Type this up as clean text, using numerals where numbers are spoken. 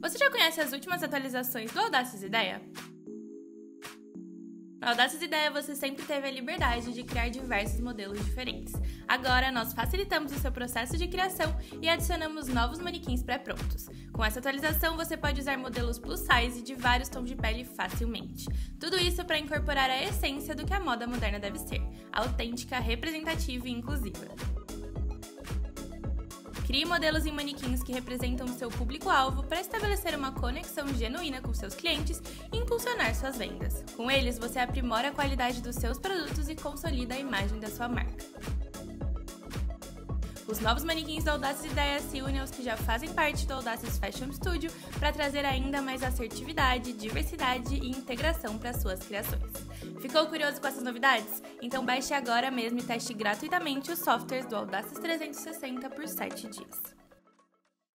Você já conhece as últimas atualizações do Audaces Ideia? No Audaces Ideia você sempre teve a liberdade de criar diversos modelos diferentes. Agora nós facilitamos o seu processo de criação e adicionamos novos manequins pré-prontos. Com essa atualização você pode usar modelos plus size de vários tons de pele facilmente. Tudo isso para incorporar a essência do que a moda moderna deve ser, autêntica, representativa e inclusiva. Crie modelos em manequins que representam o seu público-alvo para estabelecer uma conexão genuína com seus clientes e impulsionar suas vendas. Com eles, você aprimora a qualidade dos seus produtos e consolida a imagem da sua marca. Os novos manequins da Audaces Ideia se unem aos que já fazem parte do Audaces Fashion Studio para trazer ainda mais assertividade, diversidade e integração para suas criações. Ficou curioso com essas novidades? Então baixe agora mesmo e teste gratuitamente os softwares do Audaces 360 por 7 dias.